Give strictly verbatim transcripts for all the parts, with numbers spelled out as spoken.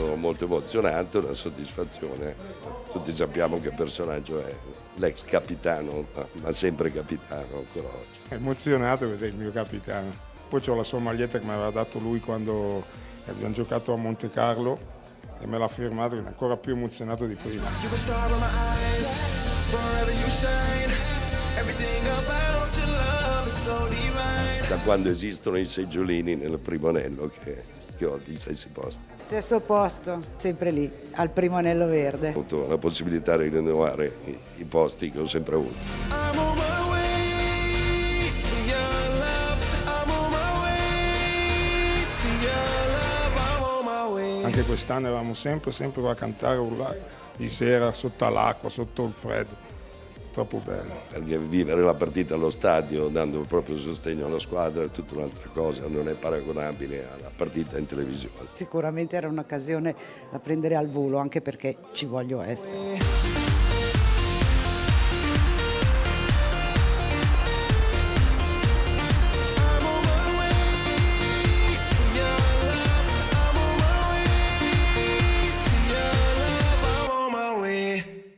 molto, molto emozionante, una soddisfazione. Tutti sappiamo che personaggio è l'ex capitano, ma sempre capitano ancora oggi. È emozionato perché è il mio capitano. Poi ho la sua maglietta che mi aveva dato lui quando abbiamo giocato a Monte Carlo e me l'ha firmato, quindi ancora più emozionato di prima. Da quando esistono i seggiolini nel primo anello che, che ho gli stessi posti. Stesso posto, sempre lì, al primo anello verde. Ho avuto la possibilità di rinnovare i, i posti che ho sempre avuto. Anche quest'anno eravamo sempre, sempre a cantare, a urlare, di sera, sotto l'acqua, sotto il freddo, troppo bello. Perché vivere la partita allo stadio, dando il proprio sostegno alla squadra, è tutta un'altra cosa, non è paragonabile alla partita in televisione. Sicuramente era un'occasione da prendere al volo, anche perché ci voglio essere.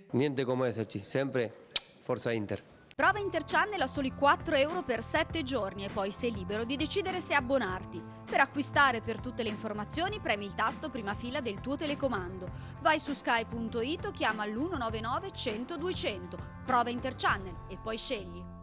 Niente come esserci, sempre forza Inter. Prova Inter Channel a soli quattro euro per sette giorni e poi sei libero di decidere se abbonarti. Per acquistare, per tutte le informazioni, premi il tasto prima fila del tuo telecomando. Vai su sky punto it o chiama l'uno nove nove cento duecento. Prova Inter Channel e poi scegli.